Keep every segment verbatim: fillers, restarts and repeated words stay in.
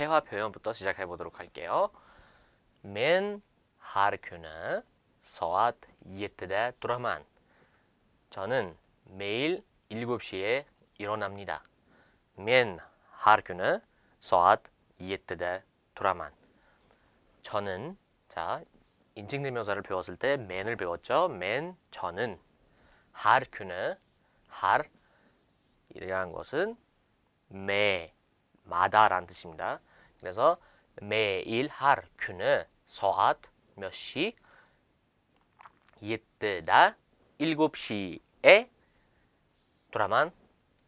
회화 표현부터 시작해 보도록 할게요. Men har kunnet saat yedide duraman. 저는 매일 일곱 시에 일어납니다. Men har kunnet saat yedide duraman. 저는, 자, 인칭대명사를 배웠을 때 men을 배웠죠. men, 저는. har kunnet, har 이라는 것은 매, 마다 라는 뜻입니다. 그래서 매일 har kunnet saat 몇 시? yedida 일곱 시에 duraman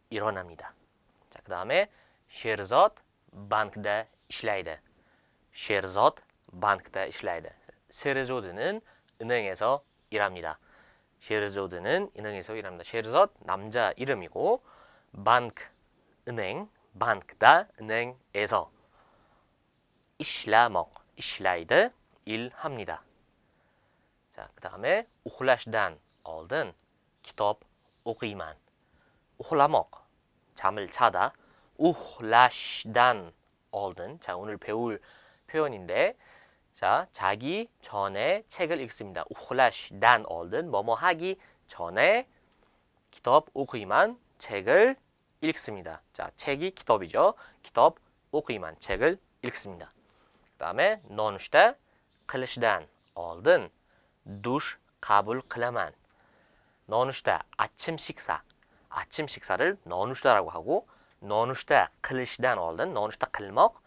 일어납니다. 자, 그 다음에 sherzot bankda ishlaydi. sherzot bankda ishlaydi. 세르조드는 은행에서 일합니다. 셰르조드는 은행에서 일합니다. 셰르젓 남자 이름이고 반크 은행, 반크다 은행에서 이슬라먹 이슬라이드 일합니다. 자, 그다음에 우클라시단 얼든 키탑 오기만 우클라먹 잠을 자다 우클라시단 얼든. 자, 오늘 배울 표현인데 자, 자기 전에 책을 읽습니다. 우클라시단 얼든 뭐뭐 하기 전에 키탑 오기만 책을 읽습니다. 자, 책이 키탑이죠. 키탑 오기만 책을 읽습니다. 그다음에 논슈타 클리시단 얼든 두시 가불 클라만. 논슈타 아침 식사. 아침 식사를 논슈타라고 하고 논슈타 클리시단 얼든 논슈타 클먹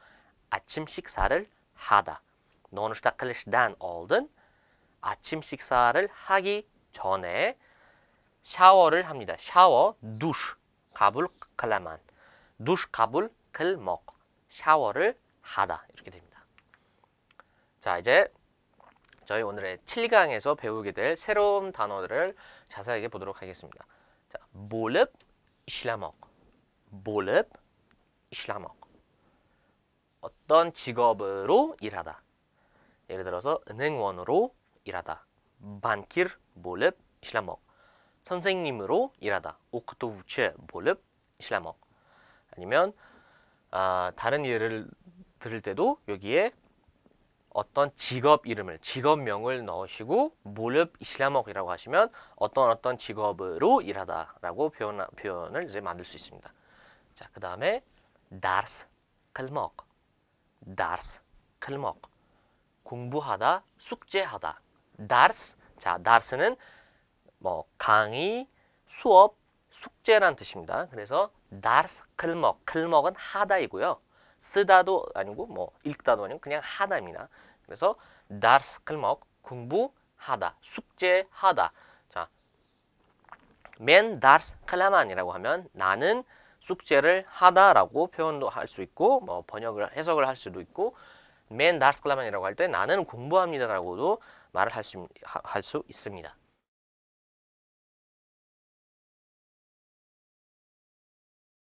아침 식사를 하다. 노누슈타 클리시단 얼든 아침 식사를 하기 전에 샤워를 합니다. 샤워 두시 가불 클라만 두시 가불 클먹 샤워를 하다 이렇게 됩니다. 자, 이제 저희 오늘의 칠 강에서 배우게 될 새로운 단어들을 자세하게 보도록 하겠습니다. 자, 볼업 이슬라먹 볼업 이슬라먹 어떤 직업으로 일하다. 예를 들어서 은행원으로 일하다. Bankir bo'lib ishlamoq. 선생님으로 일하다. O'qituvchi bo'lib ishlamoq. 아니면 아, 다른 예를 들을 때도 여기에 어떤 직업 이름을, 직업명을 넣으시고 bo'lib ishlamoq이라고 하시면 어떤 어떤 직업으로 일하다라고 표현, 표현을 이제 만들 수 있습니다. 자, 그 다음에 dars qilmoq. dars qilmoq. 공부하다, 숙제하다. 다스. 자, 다스는 뭐 강의, 수업, 숙제란 뜻입니다. 그래서 다스 클먹, 클먹은 하다이고요. 쓰다도 아니고 뭐 읽다도 아니고 그냥 하다입니다. 그래서 다스 클먹, 공부하다, 숙제하다. 자, 맨 다스 클라만이라고 하면 나는 숙제를 하다라고 표현도 할 수 있고 뭐 번역을 해석을 할 수도 있고. 맨 다스클라만이라고 할 때 나는 공부합니다라고도 말을 할 수 할 수 있습니다.